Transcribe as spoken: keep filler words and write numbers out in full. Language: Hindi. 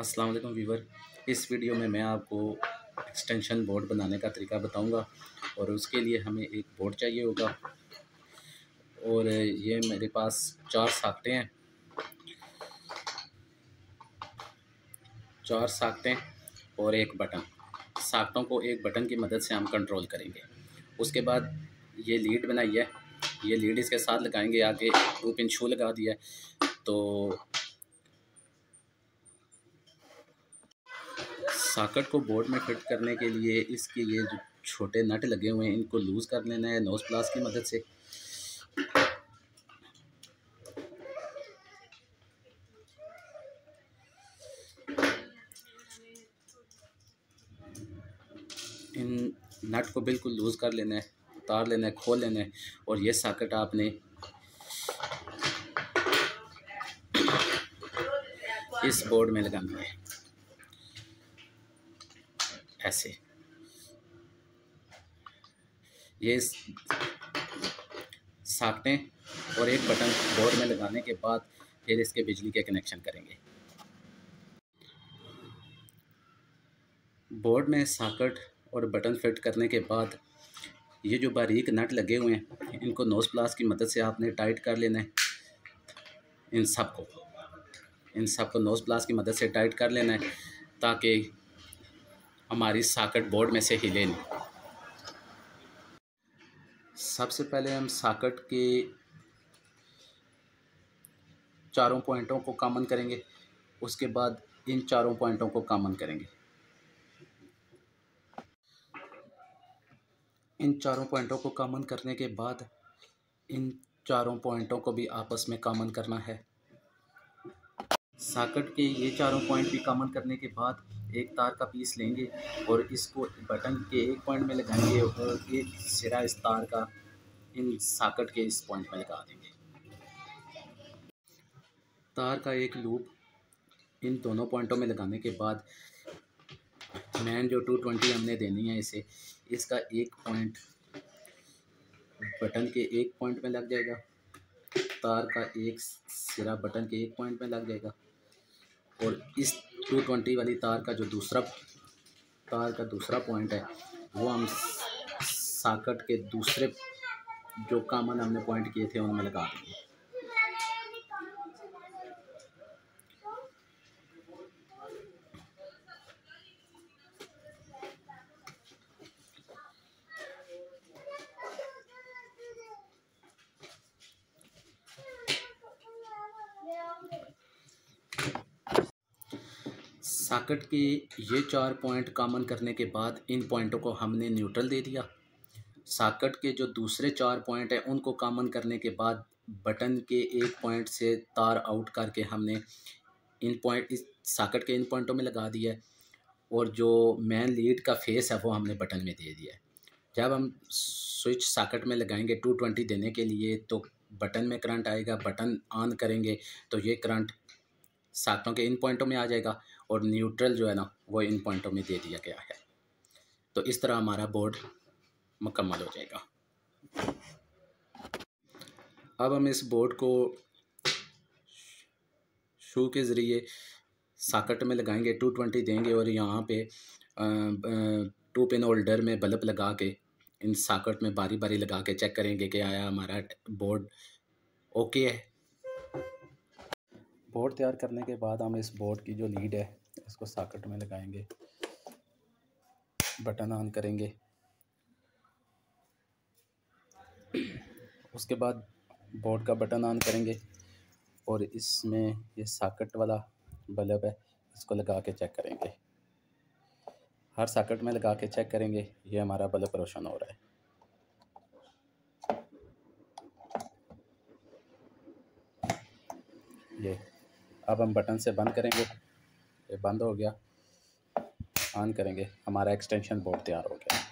अस्सलाम वालेकुम व्यूवर। इस वीडियो में मैं आपको एक्सटेंशन बोर्ड बनाने का तरीका बताऊंगा और उसके लिए हमें एक बोर्ड चाहिए होगा। और ये मेरे पास चार साख्ते हैं चार साख्ते और एक बटन। साख्तों को एक बटन की मदद से हम कंट्रोल करेंगे। उसके बाद ये लीड बनाई है, ये लीड इसके साथ लगाएंगे। आगे टू पिन शू लगा दिया है। तो साकट को बोर्ड में फिट करने के लिए इसके ये जो छोटे नट लगे हुए हैं इनको लूज़ कर लेना है नोज प्लास की मदद से। इन नट को बिल्कुल लूज़ कर लेना है, उतार लेना है, खोल लेना है। और ये साकट आपने इस बोर्ड में लगाना है ऐसे। ये साकटें और एक बटन बोर्ड में लगाने के बाद फिर इसके बिजली के कनेक्शन करेंगे। बोर्ड में साकट और बटन फिट करने के बाद ये जो बारीक नट लगे हुए हैं इनको नोज प्लास की मदद से आपने टाइट कर लेना है। इन सब को इन सब को नोज प्लास की मदद से टाइट कर लेना है ताकि हमारी साकट बोर्ड में से हिले नहीं। सबसे पहले हम साकट के चारों पॉइंटों को कॉमन करेंगे, उसके बाद इन चारों पॉइंटों को कॉमन करेंगे। इन चारों पॉइंटों को कॉमन करने के बाद इन चारों पॉइंटों को भी आपस में कॉमन करना है। साकट के ये चारों पॉइंट भी कॉमन करने के बाद एक तार का पीस लेंगे और इसको बटन के एक पॉइंट में लगाएंगे और एक सिरा इस तार का इन साकट के इस पॉइंट में लगा देंगे। तार का एक लूप इन दोनों पॉइंटों में लगाने के बाद मैन जो टू ट्वेंटी हमने देनी है इसे, इसका एक पॉइंट बटन के एक पॉइंट में लग जाएगा, तार का एक सिरा बटन के एक पॉइंट में लग जाएगा और इस टू ट्वेंटी वाली तार का जो दूसरा तार का दूसरा पॉइंट है वो हम साकट के दूसरे जो कॉमन हमने पॉइंट किए थे उनमें लगा देंगे। साकट के ये चार पॉइंट कॉमन करने के बाद इन पॉइंटों को हमने न्यूट्रल दे दिया। साकट के जो दूसरे चार पॉइंट हैं उनको कॉमन करने के बाद बटन के एक पॉइंट से तार आउट करके हमने इन पॉइंट इस साकट के इन पॉइंटों में लगा दिया है और जो मेन लीड का फेस है वो हमने बटन में दे दिया है। जब हम स्विच साकट में लगाएंगे टू ट्वेंटी देने के लिए तो बटन में करंट आएगा। बटन ऑन करेंगे तो ये करंट साकटों के इन पॉइंटों में आ जाएगा और न्यूट्रल जो है ना वो इन पॉइंटों में दे दिया गया है। तो इस तरह हमारा बोर्ड मुकम्मल हो जाएगा। अब हम इस बोर्ड को शू के ज़रिए साकट में लगाएंगे, टू ट्वेंटी देंगे और यहाँ पे टू पिन होल्डर में बल्ब लगा के इन साकट में बारी बारी लगा के चेक करेंगे कि आया हमारा बोर्ड ओके है। बोर्ड तैयार करने के बाद हम इस बोर्ड की जो लीड है इसको साकट में लगाएंगे, बटन ऑन करेंगे। उसके बाद बोर्ड का बटन ऑन करेंगे और इसमें ये साकट वाला बल्ब है इसको लगा के चेक करेंगे। हर साकट में लगा के चेक करेंगे ये हमारा बल्ब रोशन हो रहा है। ये अब हम बटन से बंद करेंगे, ये बंद हो गया। ऑन करेंगे, हमारा एक्सटेंशन बोर्ड तैयार हो गया।